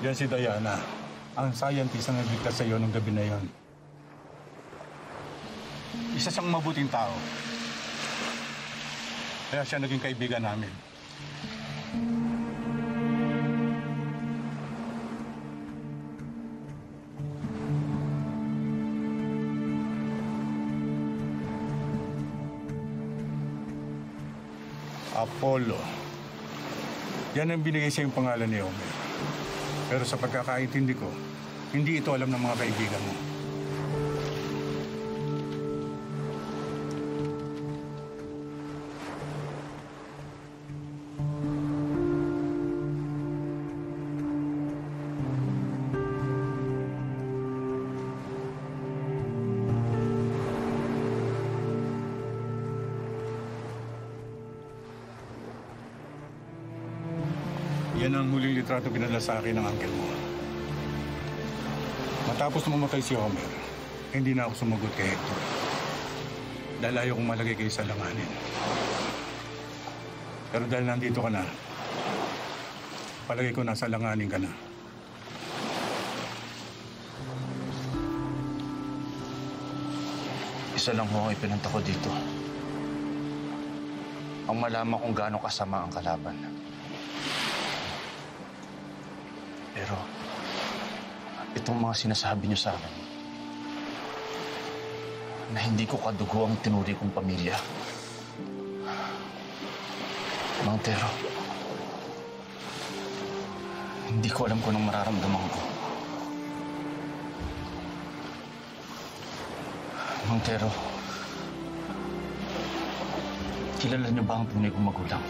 Yan si Diana, ang scientist na nagligtas sa iyo nung gabi na yon. Isa siyang mabuting tao. Kaya siya naging kaibigan namin. Apollo. Yan ang binigay sa yung pangalan ni Ome. Pero sa pagkakaintindi ko, hindi ito alam ng mga kaibigan mo. Yan ang huling litrato pinadala sa akin ng uncle mo. Matapos na mamatay si Homer, hindi na ako sumagot kay Hector. Dahil ayaw kong malagay kayo sa langanin. Pero dahil nandito ka na, palagay ko nasa langanin ka na. Isa lang ho ang ipinunta ko dito. Ang malaman kung gaano kasama ang kalaban. Pero, itong mga sinasabi niyo sa akin, na hindi ko kadugo ang tinuri kong pamilya. Mang Tero, hindi ko alam kung anong mararamdaman ko. Mang Tero, kilala niyo ba ang tunay kong magulang?